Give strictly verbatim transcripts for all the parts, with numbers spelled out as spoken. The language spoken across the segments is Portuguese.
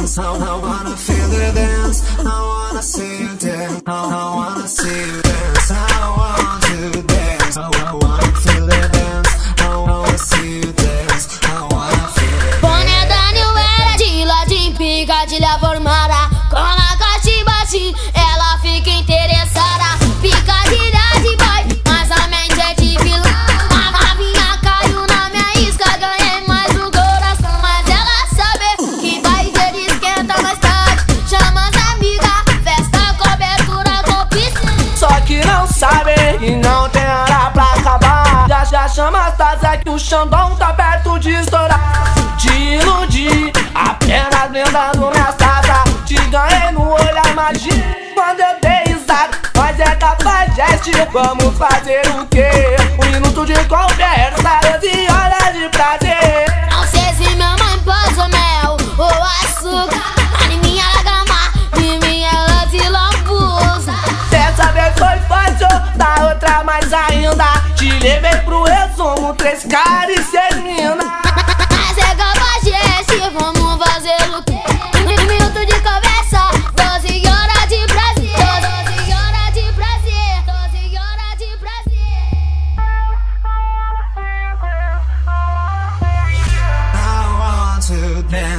dance. I, I wanna feel you dance. I wanna see you dance. I, I wanna see you dance. I want to dance. I, I wanna feel you dance. I wanna see you dance. I wanna feel you dance. Boné da New Era, de ladinho, picadilha formada. Cola a cachibati, ela fica interessada. Picadilha de boy, mas a mente é de vilão. A novinha caiu na minha isca, ganhei mais um coração. Mas ela sabe que vai ter esquenta mais tarde. Chama as amigas, festa, cobertura com piscina. Só que não sabe e não tem hora pra acabar. Já já chama as taça que o Xandão tá perto de estourar. Te iludir, apenas blindando minhas taças. Te ganhei no olhar magia quando eu dei risada. Mas é capaz de assistir. Vamos fazer o quê? Um minuto de conversa, doze horas de prazer. Não sei se minha mãe pôs o mel ou açúcar. Mas em minha gama, em minha lance lambuza. Dessa vez foi fácil, da outra mais ainda. Te levei pro resumo, três caras e seis minas. Mas é capaz de assistir. Vamos fazer o quê? Um minuto de conversa, doze horas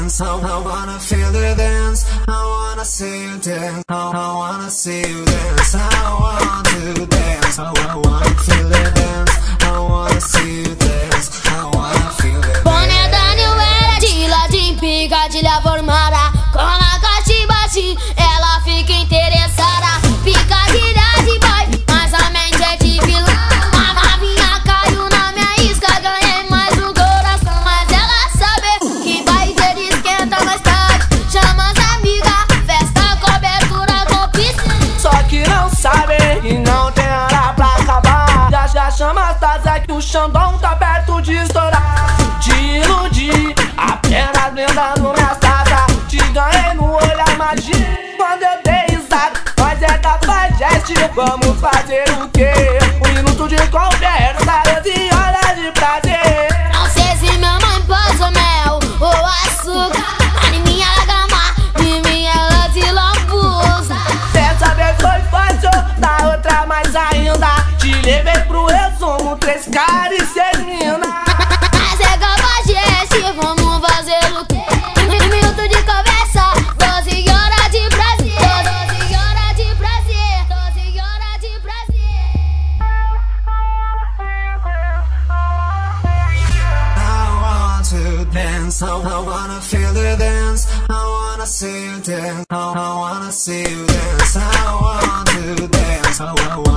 de prazer. doze horas de prazer. doze horas de prazer. I want to dance. I wanna feel you dance. I wanna see you dance. I wanna see you dance. I want to dance. I wanna feel you dance. I wanna see you dance. I wanna feel you dance. Boné da New Era, de ladinho, picadilha formada. Cola cachibati, ela fica interessada. Picadilha de boy, mas a mente é de vilão. A novinha caiu na minha isca, ganhei mais um coração. Mas ela sabe que vai ter esquenta mais tarde. Chama as amigas, festa, cobertura com piscina. Só que não sabe e não tem hora pra acabar. Já já chama as taça que o Xandão tá perto de estourar. Te iludir, apenas blindando minhas taças. Te ganhei no olhar magia quando eu dei risada. Mas é capaz de assistir. Vamos fazer o quê? Um minuto de conversa, doze horas de prazer. Não sei se minha mãe pôs o mel ou açúcar. Mas em minha gama, em minha lance lambuza. Dessa vez foi fácil, da outra mais ainda. Te levei pro resumo, três caras e seis minas. Mas é capaz de assistir. Vamos fazer o quê? Um minuto de conversa, doze horas de prazer. doze horas de prazer. doze horas de prazer. I want to dance. I wanna feel you dance. I wanna see you dance. I wanna see you dance. I want to dance. I wanna